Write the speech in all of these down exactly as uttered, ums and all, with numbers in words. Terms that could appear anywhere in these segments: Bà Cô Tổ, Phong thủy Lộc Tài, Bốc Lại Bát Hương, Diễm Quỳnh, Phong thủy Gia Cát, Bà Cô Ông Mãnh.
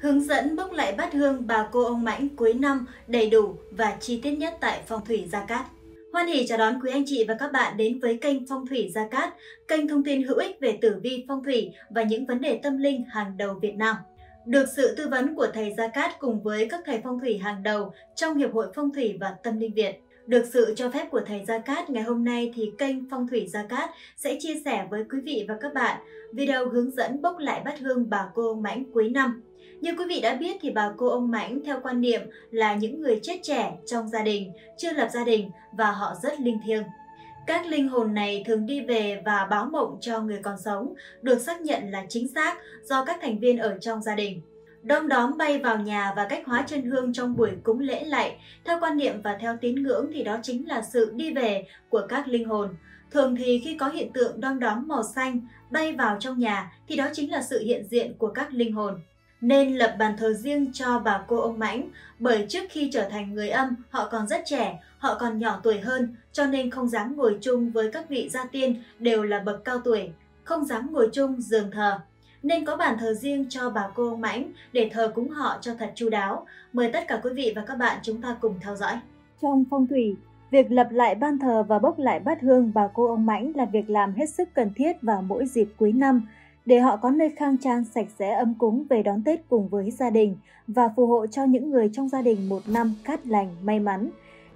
Hướng dẫn bốc lại bát hương bà cô ông Mãnh cuối năm đầy đủ và chi tiết nhất tại Phong thủy Gia Cát. Hoan hỉ chào đón quý anh chị và các bạn đến với kênh Phong thủy Gia Cát, kênh thông tin hữu ích về tử vi phong thủy và những vấn đề tâm linh hàng đầu Việt Nam. Được sự tư vấn của thầy Gia Cát cùng với các thầy phong thủy hàng đầu trong Hiệp hội Phong thủy và Tâm linh Việt. Được sự cho phép của thầy Gia Cát, ngày hôm nay thì kênh Phong thủy Gia Cát sẽ chia sẻ với quý vị và các bạn video hướng dẫn bốc lại bát hương bà cô ông Mãnh cuối năm. Như quý vị đã biết thì bà cô ông Mãnh theo quan niệm là những người chết trẻ trong gia đình, chưa lập gia đình và họ rất linh thiêng. Các linh hồn này thường đi về và báo mộng cho người còn sống, được xác nhận là chính xác do các thành viên ở trong gia đình. Đom đóm bay vào nhà và cách hóa chân hương trong buổi cúng lễ lạy, theo quan niệm và theo tín ngưỡng thì đó chính là sự đi về của các linh hồn. Thường thì khi có hiện tượng đom đóm màu xanh bay vào trong nhà thì đó chính là sự hiện diện của các linh hồn. Nên lập bàn thờ riêng cho bà cô ông Mãnh, bởi trước khi trở thành người âm họ còn rất trẻ, họ còn nhỏ tuổi hơn, cho nên không dám ngồi chung với các vị gia tiên đều là bậc cao tuổi, không dám ngồi chung giường thờ. Nên có bàn thờ riêng cho bà cô ông Mãnh để thờ cúng họ cho thật chu đáo. Mời tất cả quý vị và các bạn chúng ta cùng theo dõi. Trong phong thủy, việc lập lại ban thờ và bốc lại bát hương bà cô ông Mãnh là việc làm hết sức cần thiết vào mỗi dịp cuối năm, để họ có nơi khang trang sạch sẽ ấm cúng về đón Tết cùng với gia đình và phù hộ cho những người trong gia đình một năm cát lành, may mắn.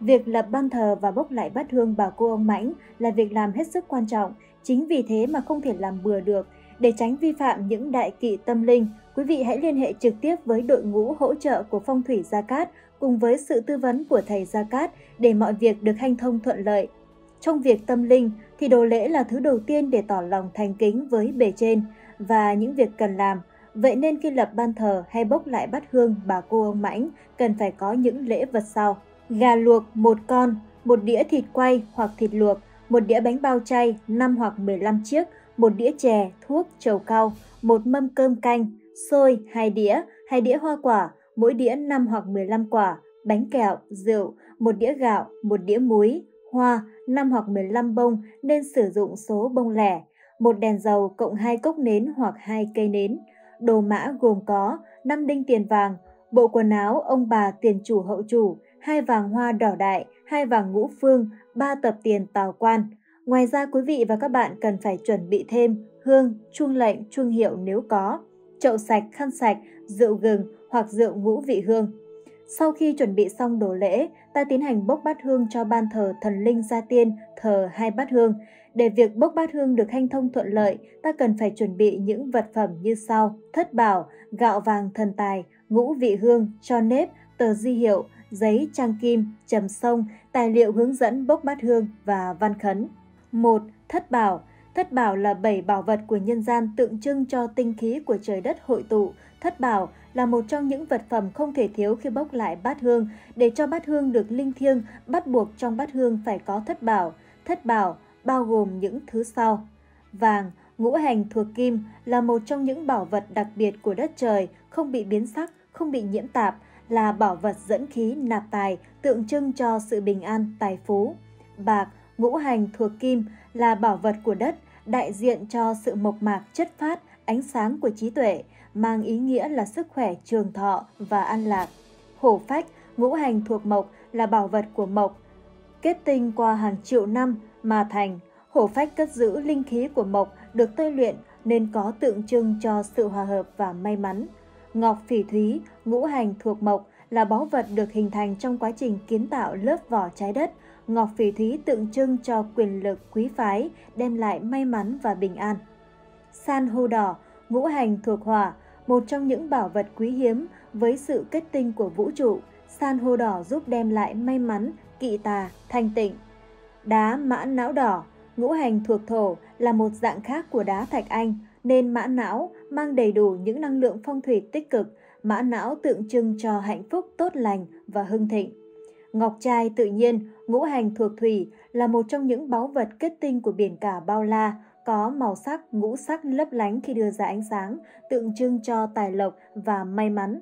Việc lập ban thờ và bốc lại bát hương bà cô ông Mãnh là việc làm hết sức quan trọng, chính vì thế mà không thể làm bừa được. Để tránh vi phạm những đại kỵ tâm linh, quý vị hãy liên hệ trực tiếp với đội ngũ hỗ trợ của Phong thủy Gia Cát cùng với sự tư vấn của thầy Gia Cát để mọi việc được hanh thông thuận lợi. Trong việc tâm linh thì đồ lễ là thứ đầu tiên để tỏ lòng thành kính với bề trên và những việc cần làm. Vậy nên khi lập ban thờ hay bốc lại bát hương bà cô ông Mãnh cần phải có những lễ vật sau: gà luộc một con, một đĩa thịt quay hoặc thịt luộc, một đĩa bánh bao chay năm hoặc mười lăm chiếc, một đĩa chè, thuốc, trầu cau, một mâm cơm canh, xôi hai đĩa, hai đĩa hoa quả, mỗi đĩa năm hoặc mười lăm quả, bánh kẹo, rượu, một đĩa gạo, một đĩa muối, hoa, năm hoặc mười lăm bông, nên sử dụng số bông lẻ, một đèn dầu cộng hai cốc nến hoặc hai cây nến. Đồ mã gồm có năm đinh tiền vàng, bộ quần áo ông bà tiền chủ hậu chủ, hai vàng hoa đỏ đại, hai vàng ngũ phương, ba tập tiền tào quan. Ngoài ra, quý vị và các bạn cần phải chuẩn bị thêm hương, chuông lệnh, chuông hiệu nếu có, chậu sạch, khăn sạch, rượu gừng hoặc rượu ngũ vị hương. Sau khi chuẩn bị xong đồ lễ, ta tiến hành bốc bát hương cho ban thờ thần linh gia tiên thờ hai bát hương. Để việc bốc bát hương được hanh thông thuận lợi, ta cần phải chuẩn bị những vật phẩm như sau: thất bảo, gạo vàng thần tài, ngũ vị hương, cho nếp, tờ di hiệu, giấy trang kim, trầm sông, tài liệu hướng dẫn bốc bát hương và văn khấn. một. Thất bảo. Thất bảo là bảy bảo vật của nhân gian, tượng trưng cho tinh khí của trời đất hội tụ. Thất bảo là một trong những vật phẩm không thể thiếu khi bốc lại bát hương. Để cho bát hương được linh thiêng, bắt buộc trong bát hương phải có thất bảo. Thất bảo bao gồm những thứ sau: vàng, ngũ hành thuộc kim, là một trong những bảo vật đặc biệt của đất trời, không bị biến sắc, không bị nhiễm tạp, là bảo vật dẫn khí nạp tài, tượng trưng cho sự bình an, tài phú. Bạc, ngũ hành thuộc kim, là bảo vật của đất, đại diện cho sự mộc mạc, chất phát, ánh sáng của trí tuệ, mang ý nghĩa là sức khỏe, trường thọ và an lạc. Hổ phách, ngũ hành thuộc mộc, là bảo vật của mộc, kết tinh qua hàng triệu năm mà thành. Hổ phách cất giữ linh khí của mộc, được tôi luyện nên có tượng trưng cho sự hòa hợp và may mắn. Ngọc phỉ thúy, ngũ hành thuộc mộc, là báu vật được hình thành trong quá trình kiến tạo lớp vỏ trái đất. Ngọc phỉ thúy tượng trưng cho quyền lực quý phái, đem lại may mắn và bình an. San hô đỏ, ngũ hành thuộc hỏa, một trong những bảo vật quý hiếm với sự kết tinh của vũ trụ. San hô đỏ giúp đem lại may mắn, kỵ tà, thanh tịnh. Đá mã não đỏ, ngũ hành thuộc thổ, là một dạng khác của đá thạch anh, nên mã não mang đầy đủ những năng lượng phong thủy tích cực. Mã não tượng trưng cho hạnh phúc, tốt lành và hưng thịnh. Ngọc trai tự nhiên, ngũ hành thuộc thủy, là một trong những báu vật kết tinh của biển cả bao la, có màu sắc, ngũ sắc lấp lánh khi đưa ra ánh sáng, tượng trưng cho tài lộc và may mắn.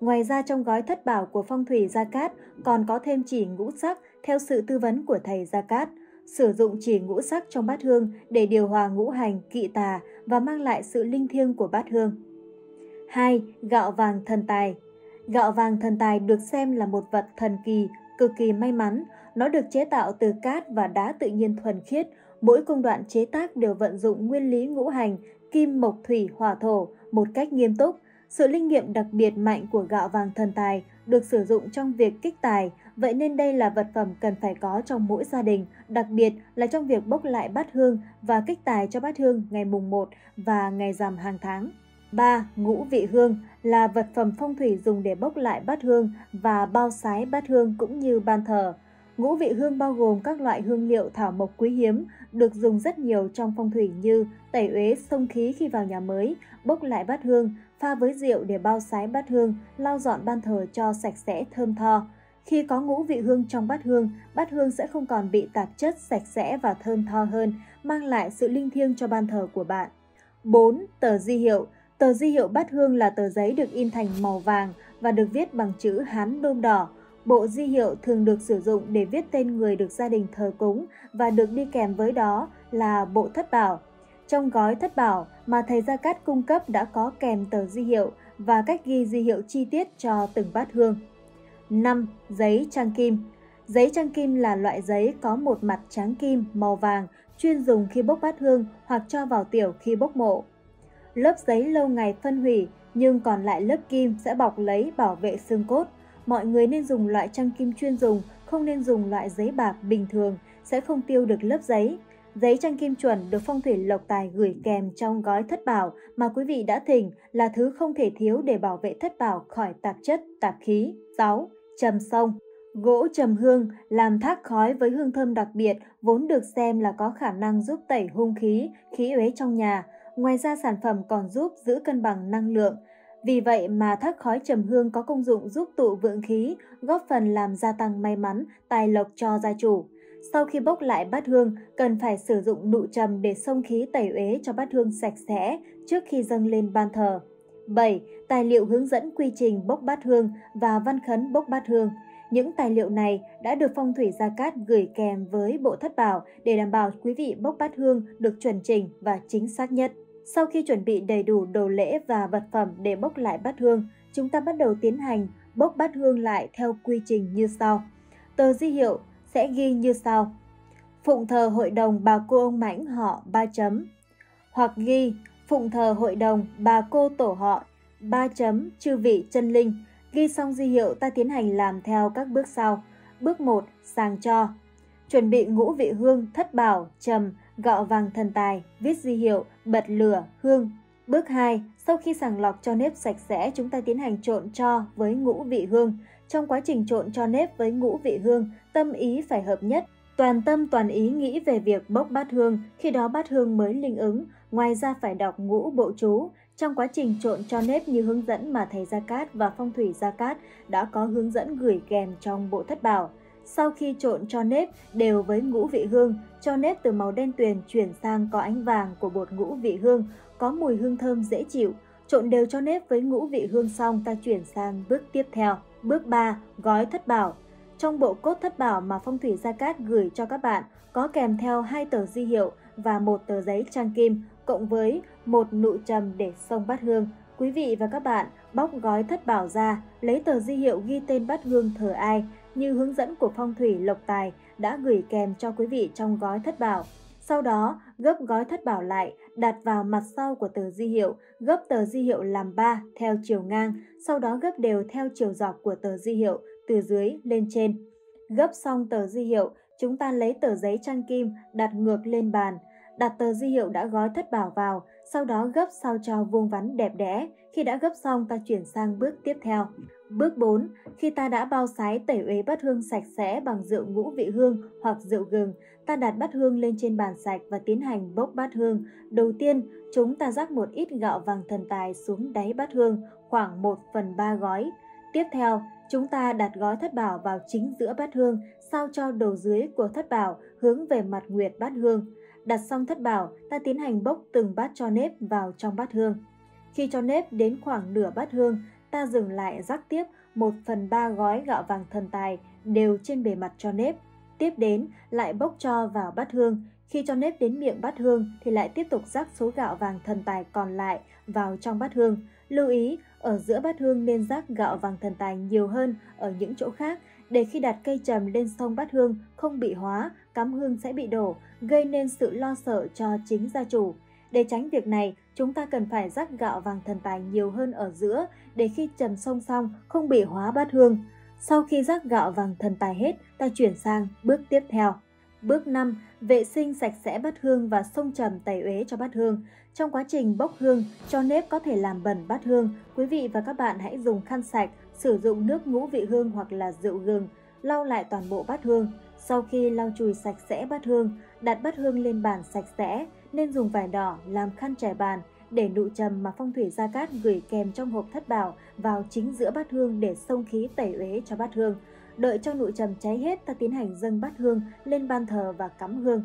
Ngoài ra, trong gói thất bảo của Phong thủy Gia Cát còn có thêm chỉ ngũ sắc theo sự tư vấn của thầy Gia Cát. Sử dụng chỉ ngũ sắc trong bát hương để điều hòa ngũ hành kỵ tà và mang lại sự linh thiêng của bát hương. hai. Gạo vàng thần tài. Gạo vàng thần tài được xem là một vật thần kỳ, cực kỳ may mắn. Nó được chế tạo từ cát và đá tự nhiên thuần khiết. Mỗi công đoạn chế tác đều vận dụng nguyên lý ngũ hành, kim, mộc, thủy, hỏa, thổ một cách nghiêm túc. Sự linh nghiệm đặc biệt mạnh của gạo vàng thần tài được sử dụng trong việc kích tài, vậy nên đây là vật phẩm cần phải có trong mỗi gia đình, đặc biệt là trong việc bốc lại bát hương và kích tài cho bát hương ngày mùng một và ngày rằm hàng tháng. ba. Ngũ vị hương là vật phẩm phong thủy dùng để bốc lại bát hương và bao sái bát hương cũng như ban thờ. Ngũ vị hương bao gồm các loại hương liệu thảo mộc quý hiếm, được dùng rất nhiều trong phong thủy như tẩy uế xông khí khi vào nhà mới, bốc lại bát hương, pha với rượu để bao sái bát hương, lau dọn ban thờ cho sạch sẽ thơm tho. Khi có ngũ vị hương trong bát hương, bát hương sẽ không còn bị tạp chất, sạch sẽ và thơm tho hơn, mang lại sự linh thiêng cho ban thờ của bạn. bốn. Tờ di hiệu. Tờ di hiệu bát hương là tờ giấy được in thành màu vàng và được viết bằng chữ Hán đôm đỏ. Bộ di hiệu thường được sử dụng để viết tên người được gia đình thờ cúng và được đi kèm với đó là bộ thất bảo. Trong gói thất bảo mà thầy Gia Cát cung cấp đã có kèm tờ di hiệu và cách ghi di hiệu chi tiết cho từng bát hương. năm. Giấy trang kim. Giấy trang kim là loại giấy có một mặt trắng kim màu vàng, chuyên dùng khi bốc bát hương hoặc cho vào tiểu khi bốc mộ. Lớp giấy lâu ngày phân hủy nhưng còn lại lớp kim sẽ bọc lấy bảo vệ xương cốt. Mọi người nên dùng loại trang kim chuyên dùng, không nên dùng loại giấy bạc bình thường, sẽ không tiêu được lớp giấy. Giấy trang kim chuẩn được phong thủy lộc tài gửi kèm trong gói thất bảo mà quý vị đã thỉnh là thứ không thể thiếu để bảo vệ thất bảo khỏi tạp chất, tạp khí. sáu. Trầm sông. Gỗ trầm hương làm thác khói với hương thơm đặc biệt, vốn được xem là có khả năng giúp tẩy hung khí, khí uế trong nhà. Ngoài ra sản phẩm còn giúp giữ cân bằng năng lượng. Vì vậy mà thác khói trầm hương có công dụng giúp tụ vượng khí, góp phần làm gia tăng may mắn, tài lộc cho gia chủ. Sau khi bốc lại bát hương, cần phải sử dụng nụ trầm để xông khí tẩy uế cho bát hương sạch sẽ trước khi dâng lên ban thờ. bảy. Tài liệu hướng dẫn quy trình bốc bát hương và văn khấn bốc bát hương. Những tài liệu này đã được Phong thủy Gia Cát gửi kèm với bộ thất bảo để đảm bảo quý vị bốc bát hương được chuẩn chỉnh và chính xác nhất. Sau khi chuẩn bị đầy đủ đồ lễ và vật phẩm để bốc lại bát hương, chúng ta bắt đầu tiến hành bốc bát hương lại theo quy trình như sau. Tờ di hiệu sẽ ghi như sau: phụng thờ hội đồng bà cô ông Mãnh họ ba chấm, hoặc ghi phụng thờ hội đồng bà cô tổ họ ba chấm chư vị chân linh. Ghi xong di hiệu ta tiến hành làm theo các bước sau. Bước một, sàng cho. Chuẩn bị ngũ vị hương, thất bảo, trầm, gạo vàng thần tài, viết di hiệu, bật lửa, hương. Bước hai, sau khi sàng lọc cho nếp sạch sẽ, chúng ta tiến hành trộn cho với ngũ vị hương. Trong quá trình trộn cho nếp với ngũ vị hương, tâm ý phải hợp nhất. Toàn tâm toàn ý nghĩ về việc bốc bát hương, khi đó bát hương mới linh ứng. Ngoài ra phải đọc ngũ bộ chú. Trong quá trình trộn cho nếp như hướng dẫn mà thầy Gia Cát và Phong thủy Gia Cát đã có hướng dẫn gửi kèm trong bộ thất bảo. Sau khi trộn cho nếp đều với ngũ vị hương, cho nếp từ màu đen tuyền chuyển sang có ánh vàng của bột ngũ vị hương, có mùi hương thơm dễ chịu. Trộn đều cho nếp với ngũ vị hương xong ta chuyển sang bước tiếp theo. Bước ba, gói thất bảo. Trong bộ cốt thất bảo mà Phong thủy Gia Cát gửi cho các bạn có kèm theo hai tờ di hiệu và một tờ giấy trang kim, cộng với một nụ trầm để xông bát hương. Quý vị và các bạn bóc gói thất bảo ra, lấy tờ di hiệu ghi tên bát hương thờ ai như hướng dẫn của Phong thủy Lộc Tài đã gửi kèm cho quý vị trong gói thất bảo. Sau đó, gấp gói thất bảo lại, đặt vào mặt sau của tờ di hiệu, gấp tờ di hiệu làm ba theo chiều ngang, sau đó gấp đều theo chiều dọc của tờ di hiệu từ dưới lên trên. Gấp xong tờ di hiệu, chúng ta lấy tờ giấy trang kim đặt ngược lên bàn, đặt tờ di hiệu đã gói thất bảo vào, sau đó gấp sao cho vuông vắn đẹp đẽ. Khi đã gấp xong ta chuyển sang bước tiếp theo. Bước bốn, khi ta đã bao sái tẩy uế bát hương sạch sẽ bằng rượu ngũ vị hương hoặc rượu gừng, ta đặt bát hương lên trên bàn sạch và tiến hành bốc bát hương. Đầu tiên, chúng ta rắc một ít gạo vàng thần tài xuống đáy bát hương, khoảng một phần ba gói. Tiếp theo, chúng ta đặt gói thất bảo vào chính giữa bát hương, sao cho đầu dưới của thất bảo hướng về mặt nguyệt bát hương. Đặt xong thất bảo, ta tiến hành bốc từng bát cho nếp vào trong bát hương. Khi cho nếp đến khoảng nửa bát hương, ta dừng lại rắc tiếp một phần ba gói gạo vàng thần tài đều trên bề mặt cho nếp. Tiếp đến, lại bốc cho vào bát hương. Khi cho nếp đến miệng bát hương thì lại tiếp tục rắc số gạo vàng thần tài còn lại vào trong bát hương. Lưu ý, ở giữa bát hương nên rác gạo vàng thần tài nhiều hơn ở những chỗ khác, để khi đặt cây trầm lên song bát hương không bị hóa, cắm hương sẽ bị đổ, gây nên sự lo sợ cho chính gia chủ. Để tránh việc này, chúng ta cần phải rắc gạo vàng thần tài nhiều hơn ở giữa để khi trầm song song không bị hóa bát hương. Sau khi rắc gạo vàng thần tài hết, ta chuyển sang bước tiếp theo. Bước năm. Vệ sinh sạch sẽ bát hương và xông trầm tẩy uế cho bát hương. Trong quá trình bốc hương, cho nếp có thể làm bẩn bát hương. Quý vị và các bạn hãy dùng khăn sạch, sử dụng nước ngũ vị hương hoặc là rượu gừng, lau lại toàn bộ bát hương. Sau khi lau chùi sạch sẽ bát hương, đặt bát hương lên bàn sạch sẽ, nên dùng vải đỏ làm khăn trải bàn để nụ trầm mà phong thủy Gia Cát gửi kèm trong hộp thất bảo vào chính giữa bát hương để xông khí tẩy uế cho bát hương. Đợi cho nụ trầm cháy hết, ta tiến hành dâng bát hương lên ban thờ và cắm hương.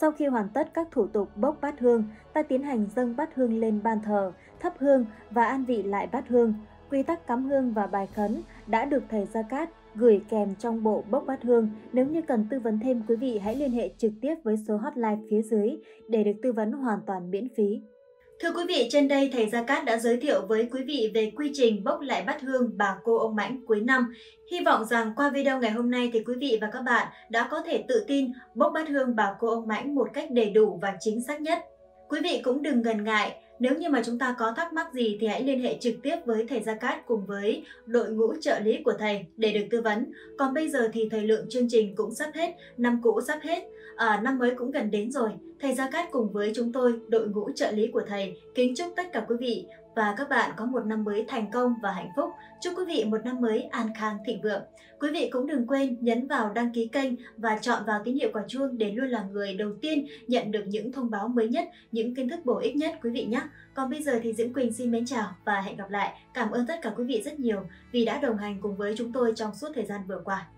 Sau khi hoàn tất các thủ tục bốc bát hương, ta tiến hành dâng bát hương lên ban thờ, thắp hương và an vị lại bát hương. Quy tắc cắm hương và bài khấn đã được thầy Gia Cát gửi kèm trong bộ bốc bát hương. Nếu như cần tư vấn thêm, quý vị hãy liên hệ trực tiếp với số hotline phía dưới để được tư vấn hoàn toàn miễn phí. Thưa quý vị, trên đây thầy Gia Cát đã giới thiệu với quý vị về quy trình bốc lại bát hương bà cô ông Mãnh cuối năm. Hy vọng rằng qua video ngày hôm nay thì quý vị và các bạn đã có thể tự tin bốc bát hương bà cô ông Mãnh một cách đầy đủ và chính xác nhất. Quý vị cũng đừng ngần ngại, nếu như mà chúng ta có thắc mắc gì thì hãy liên hệ trực tiếp với thầy Gia Cát cùng với đội ngũ trợ lý của thầy để được tư vấn. Còn bây giờ thì thời lượng chương trình cũng sắp hết, năm cũ sắp hết, à, năm mới cũng gần đến rồi. Thầy Gia Cát cùng với chúng tôi, đội ngũ trợ lý của thầy, kính chúc tất cả quý vị và các bạn có một năm mới thành công và hạnh phúc. Chúc quý vị một năm mới an khang thịnh vượng. Quý vị cũng đừng quên nhấn vào đăng ký kênh và chọn vào tín hiệu quả chuông để luôn là người đầu tiên nhận được những thông báo mới nhất, những kiến thức bổ ích nhất quý vị nhé. Còn bây giờ thì Diễm Quỳnh xin mến chào và hẹn gặp lại. Cảm ơn tất cả quý vị rất nhiều vì đã đồng hành cùng với chúng tôi trong suốt thời gian vừa qua.